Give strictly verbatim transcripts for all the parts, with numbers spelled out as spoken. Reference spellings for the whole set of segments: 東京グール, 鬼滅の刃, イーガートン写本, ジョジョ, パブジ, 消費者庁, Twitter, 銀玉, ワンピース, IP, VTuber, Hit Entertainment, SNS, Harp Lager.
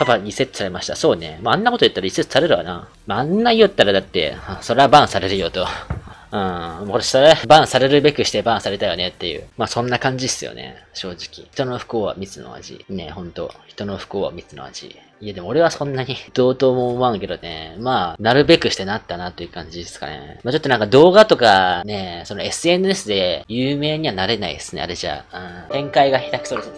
パパリセットされました。そうね。まあ、あんなこと言ったらリセットされるわな。まあ、あんな言ったらだって、それはバンされるよと。うん。これしたら、バンされるべくしてバンされたよねっていう。まあ、そんな感じっすよね。正直。人の不幸は蜜の味。ね、ほんと。人の不幸は蜜の味。いや、でも俺はそんなにどうとも思わんけどね。まあ、なるべくしてなったなという感じですかね。まあ、ちょっとなんか動画とかね、その エスエヌエス で有名にはなれないですね、あれじゃあ。うん。展開が下手くそですね。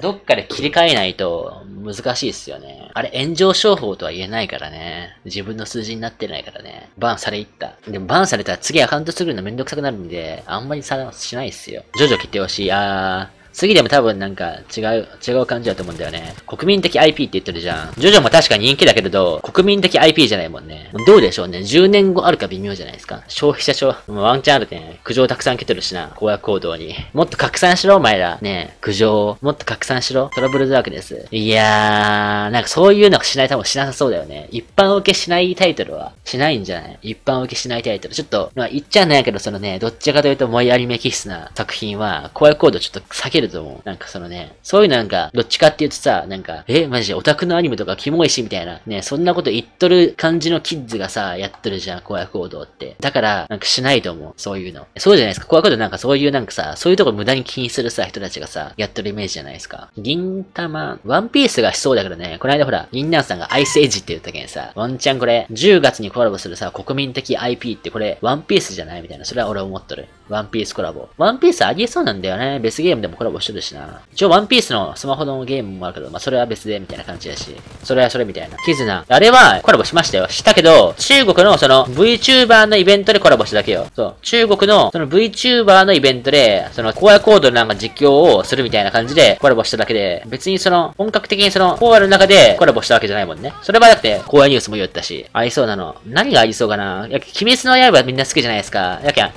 どっかで切り替えないと難しいですよね。あれ炎上商法とは言えないからね。自分の数字になってないからね。バンされいった。でもバンされたら次アカウント作るのめんどくさくなるんで、あんまりさ、しないっすよ。徐々切ってほしい。あー。次でも多分なんか違う、違う感じだと思うんだよね。国民的 アイピー って言ってるじゃん。ジョジョも確か人気だけれど、国民的 アイピー じゃないもんね。どうでしょうね。じゅうねんごあるか微妙じゃないですか。消費者庁。もうワンチャンあるね。苦情たくさん来てるしな。公約行動に。もっと拡散しろ、お前ら。ねえ。苦情を。もっと拡散しろ。トラブルだらけです。いやー、なんかそういうのがしない多分しなさそうだよね。一般受けしないタイトルはしないんじゃない？一般受けしないタイトル。ちょっと、まあ言っちゃうんやけど、そのね、どっちかというと萌えアニメ気質な作品は、公約行動ちょっと避けると思う。なんかそのね、そういうのなんか、どっちかっていうとさ、なんか、え、マジオタクのアニメとかキモいし、みたいな。ね、そんなこと言っとる感じのキッズがさ、やっとるじゃん、公約行動って。だから、なんかしないと思う。そういうの。そうじゃないですか。公約行動なんかそういうなんかさ、そういうとこ無駄に気にするさ、人たちがさ、やっとるイメージじゃないですか。銀玉、ワンピースがしそうだけどね、この間ほら、銀杏さんがアイスエッジって言ったけんさ、ワンチャンこれ、じゅうがつにコラボするさ、国民的 アイピー ってこれ、ワンピースじゃないみたいな。それは俺思っとる。ワンピースコラボ。ワンピースありえそうなんだよね。別ゲームでもコラボしてるしな。一応ワンピースのスマホのゲームもあるけど、まあ、それは別でみたいな感じだし。それはそれみたいな。キズナ。あれはコラボしましたよ。したけど、中国のその VTuber のイベントでコラボしただけよ。そう。中国のその VTuber のイベントで、そのコアコードなんか実況をするみたいな感じでコラボしただけで、別にその本格的にそのコアの中でコラボしたわけじゃないもんね。それはだって、コアニュースも言ったし。ありそうなの。何がありそうかな。いや、鬼滅の刃みんな好きじゃないですか。やけん。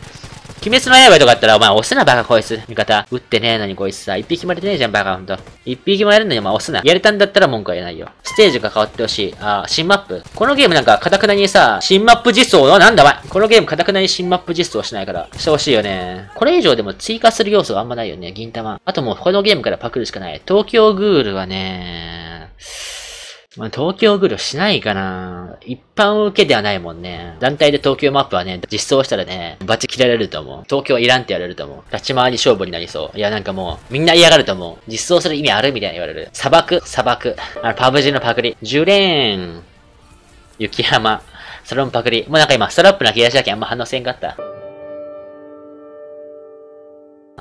鬼滅の刃とかあったら、お前押すな、バカこいつ。味方。撃ってねえのにこいつさ。一匹もやれてねえじゃん、バカほんと。一匹もやるのに、お前押すな。やれたんだったら文句は言えないよ。ステージが変わってほしい。あー、新マップ。このゲームなんか、かたくなにさ、新マップ実装の、なんだお前。このゲームかたくなに新マップ実装しないから、してほしいよね。これ以上でも追加する要素はあんまないよね、銀玉。あともうこのゲームからパクるしかない。東京グールはねまあ、東京グルしないかな。一般受けではないもんね。団体で東京マップはね、実装したらね、バチ切られると思う。東京いらんって言われると思う。立ち回り勝負になりそう。いや、なんかもう、みんな嫌がると思う。実装する意味あるみたいに言われる。砂漠、砂漠。あの、パブジのパクリ。じゅうレーン。雪山。それもパクリ。もうなんか今、ストラップな気がしたけんあんま反応せんかった。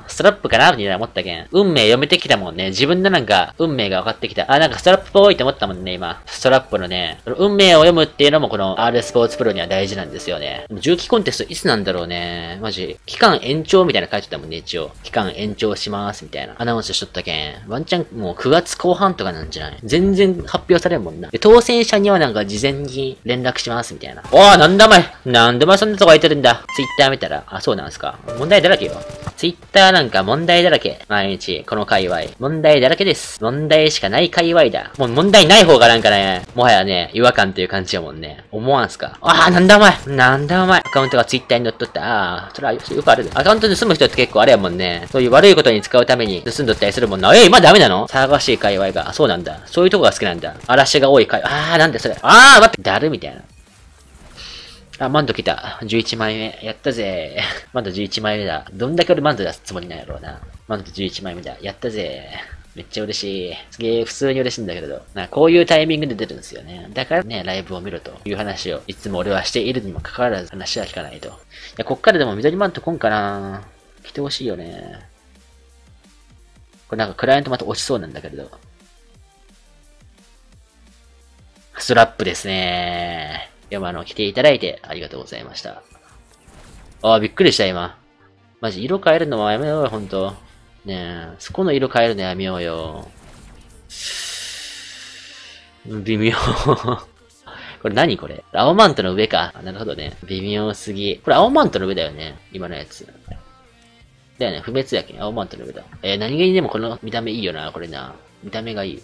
ストラップかなって思ったけん。運命読めてきたもんね。自分のなんか、運命が分かってきた。あ、なんかストラップっぽいと思ったもんね、今。ストラップのね、運命を読むっていうのもこの アール スポーツプロには大事なんですよね。重機コンテストいつなんだろうね。マジ。期間延長みたいな書いてたもんね、一応。期間延長します、みたいな。アナウンスしとったけん。ワンチャンもうくがつこう半とかなんじゃない？全然発表されんもんな。で、当選者にはなんか事前に連絡します、みたいな。おー、なんだお前。なんでお前そんなとこ空いてるんだ。Twitter 見たら。あ、そうなんすか。問題だらけよ。Twitterなんか問題だらけ。毎日、この界隈。問題だらけです。問題しかない界隈だ。もう問題ない方がなんかね、もはやね、違和感という感じやもんね。思わんすか。ああ、なんだお前。なんだお前。アカウントがツイッターに載っとった。ああ、それはよくある。アカウント盗む人って結構あれやもんね。そういう悪いことに使うために盗んどったりするもんな。え、今ダメなの？騒がしい界隈が。そうなんだ。そういうとこが好きなんだ。嵐が多い界隈。ああ、なんでそれ。ああ、待って。だるみたいな。あ、マント来た。じゅういちまいめ。やったぜ。マントじゅういちまいめだ。どんだけ俺マント出すつもりなんやろうな。マントじゅういちまいめだ。やったぜ。めっちゃ嬉しい。すげえ普通に嬉しいんだけど。なんかこういうタイミングで出るんですよね。だからね、ライブを見ろという話をいつも俺はしているにもかかわらず話は聞かないと。いや、こっからでも緑マント来んかな。来てほしいよね。これなんかクライアントまた落ちそうなんだけれど。ストラップですね。今の来ていただいてありがとうございました。ああ、びっくりした今。マジ色変えるのはやめようよ、ほんと。ねえ、そこの色変えるのやめようよ。微妙。これ何これ？青マントの上か。なるほどね。微妙すぎ。これ青マントの上だよね。今のやつ。だよね、不滅やけん。青マントの上だ。えー、何気にでもこの見た目いいよな、これな。見た目がいい。